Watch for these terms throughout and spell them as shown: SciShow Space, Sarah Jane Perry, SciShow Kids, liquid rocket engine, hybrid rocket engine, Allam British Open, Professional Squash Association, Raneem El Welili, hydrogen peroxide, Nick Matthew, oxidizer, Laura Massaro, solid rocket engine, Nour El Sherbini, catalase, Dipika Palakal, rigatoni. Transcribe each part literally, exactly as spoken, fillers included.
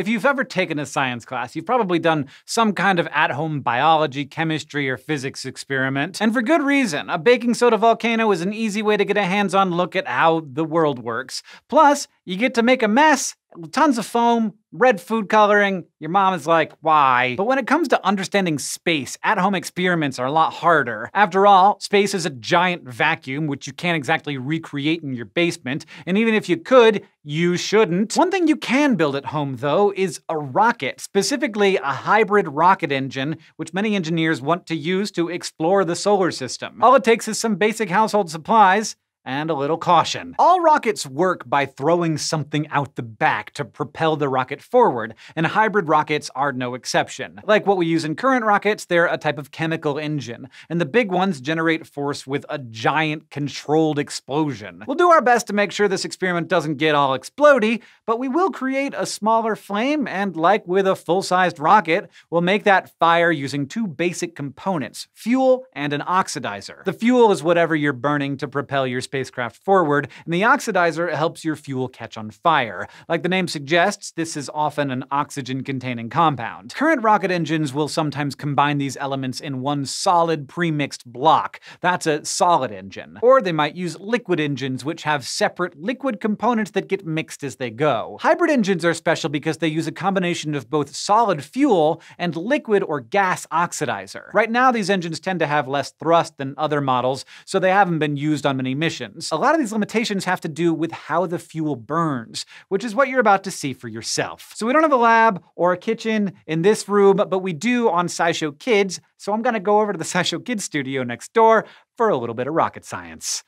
If you've ever taken a science class, you've probably done some kind of at-home biology, chemistry, or physics experiment. And for good reason. A baking soda volcano is an easy way to get a hands-on look at how the world works. Plus, you get to make a mess, tons of foam, red food coloring. Your mom is like, why? But when it comes to understanding space, at-home experiments are a lot harder. After all, space is a giant vacuum, which you can't exactly recreate in your basement. And even if you could, you shouldn't. One thing you can build at home, though, is a rocket, specifically a hybrid rocket engine, which many engineers want to use to explore the solar system. All it takes is some basic household supplies, and a little caution. All rockets work by throwing something out the back to propel the rocket forward, and hybrid rockets are no exception. Like what we use in current rockets, they're a type of chemical engine, and the big ones generate force with a giant controlled explosion. We'll do our best to make sure this experiment doesn't get all explodey, but we will create a smaller flame, and like with a full-sized rocket, we'll make that fire using two basic components, fuel and an oxidizer. The fuel is whatever you're burning to propel your spacecraft forward, and the oxidizer helps your fuel catch on fire. Like the name suggests, this is often an oxygen-containing compound. Current rocket engines will sometimes combine these elements in one solid premixed block. That's a solid engine. Or they might use liquid engines, which have separate liquid components that get mixed as they go. Hybrid engines are special because they use a combination of both solid fuel and liquid or gas oxidizer. Right now, these engines tend to have less thrust than other models, so they haven't been used on many missions. A lot of these limitations have to do with how the fuel burns, which is what you're about to see for yourself. So we don't have a lab or a kitchen in this room, but we do on SciShow Kids, so I'm gonna go over to the SciShow Kids studio next door for a little bit of rocket science.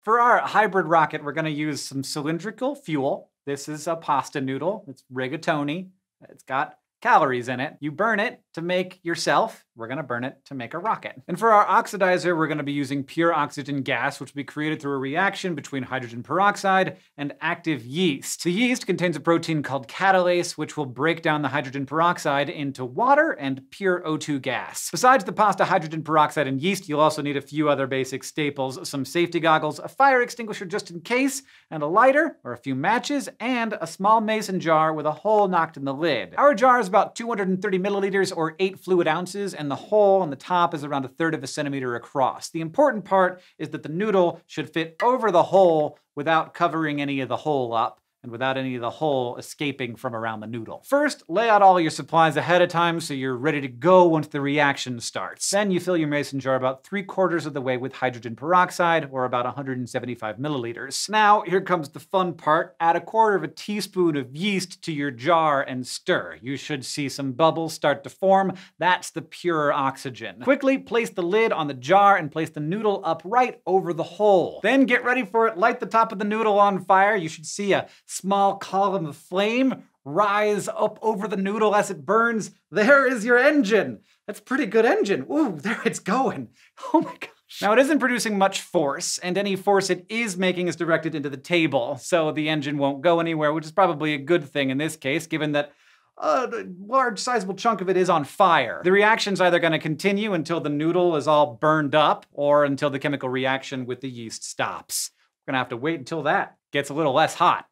For our hybrid rocket, we're gonna use some cylindrical fuel. This is a pasta noodle, it's rigatoni. It's got calories in it. You burn it to make yourself. We're gonna burn it to make a rocket. And for our oxidizer, we're gonna be using pure oxygen gas, which will be created through a reaction between hydrogen peroxide and active yeast. The yeast contains a protein called catalase, which will break down the hydrogen peroxide into water and pure O two gas. Besides the pasta, hydrogen peroxide, and yeast, you'll also need a few other basic staples, some safety goggles, a fire extinguisher just in case, and a lighter, or a few matches, and a small mason jar with a hole knocked in the lid. Our jar is about two hundred thirty milliliters or eight fluid ounces, and the hole on the top is around a third of a centimeter across. The important part is that the noodle should fit over the hole without covering any of the hole up, and without any of the hole escaping from around the noodle. First, lay out all your supplies ahead of time so you're ready to go once the reaction starts. Then you fill your mason jar about three quarters of the way with hydrogen peroxide, or about one hundred seventy-five milliliters. Now, here comes the fun part. Add a quarter of a teaspoon of yeast to your jar and stir. You should see some bubbles start to form. That's the pure oxygen. Quickly place the lid on the jar and place the noodle upright over the hole. Then get ready for it. Light the top of the noodle on fire. You should see a small column of flame rise up over the noodle as it burns. There is your engine. That's a pretty good engine. Ooh, there it's going. Oh my gosh. Now, it isn't producing much force, and any force it is making is directed into the table, so the engine won't go anywhere, which is probably a good thing in this case, given that a large sizable chunk of it is on fire. The reaction's either gonna continue until the noodle is all burned up, or until the chemical reaction with the yeast stops. We're gonna have to wait until that gets a little less hot.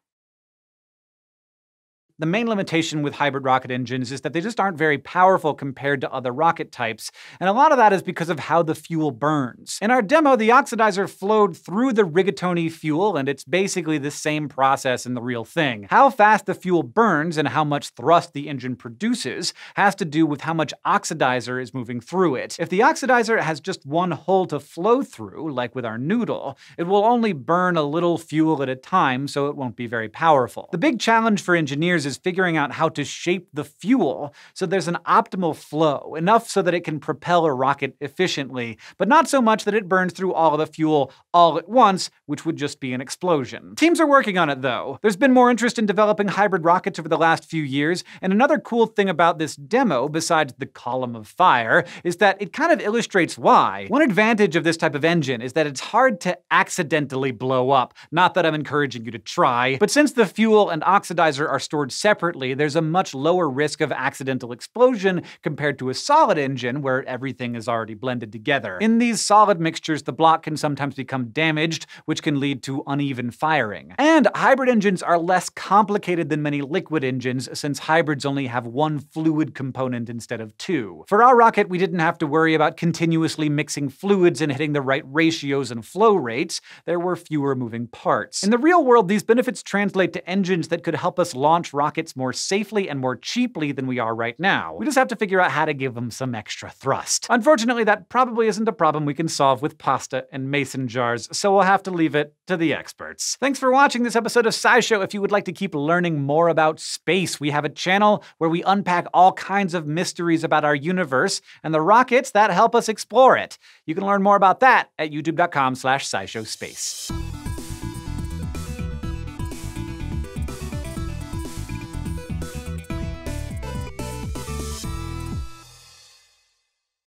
The main limitation with hybrid rocket engines is that they just aren't very powerful compared to other rocket types, and a lot of that is because of how the fuel burns. In our demo, the oxidizer flowed through the rigatoni fuel, and it's basically the same process in the real thing. How fast the fuel burns and how much thrust the engine produces has to do with how much oxidizer is moving through it. If the oxidizer has just one hole to flow through, like with our noodle, it will only burn a little fuel at a time, so it won't be very powerful. The big challenge for engineers is is figuring out how to shape the fuel so there's an optimal flow, enough so that it can propel a rocket efficiently, but not so much that it burns through all of the fuel all at once, which would just be an explosion. Teams are working on it, though. There's been more interest in developing hybrid rockets over the last few years, and another cool thing about this demo, besides the column of fire, is that it kind of illustrates why. One advantage of this type of engine is that it's hard to accidentally blow up. Not that I'm encouraging you to try, but since the fuel and oxidizer are stored powered separately, there's a much lower risk of accidental explosion compared to a solid engine where everything is already blended together. In these solid mixtures, the block can sometimes become damaged, which can lead to uneven firing. And hybrid engines are less complicated than many liquid engines, since hybrids only have one fluid component instead of two. For our rocket, we didn't have to worry about continuously mixing fluids and hitting the right ratios and flow rates. There were fewer moving parts. In the real world, these benefits translate to engines that could help us launch rockets more safely and more cheaply than we are right now. We just have to figure out how to give them some extra thrust. Unfortunately, that probably isn't a problem we can solve with pasta and mason jars, so we'll have to leave it to the experts. Thanks for watching this episode of SciShow. If you would like to keep learning more about space, we have a channel where we unpack all kinds of mysteries about our universe and the rockets that help us explore it. You can learn more about that at youtube dot com slash scishow space.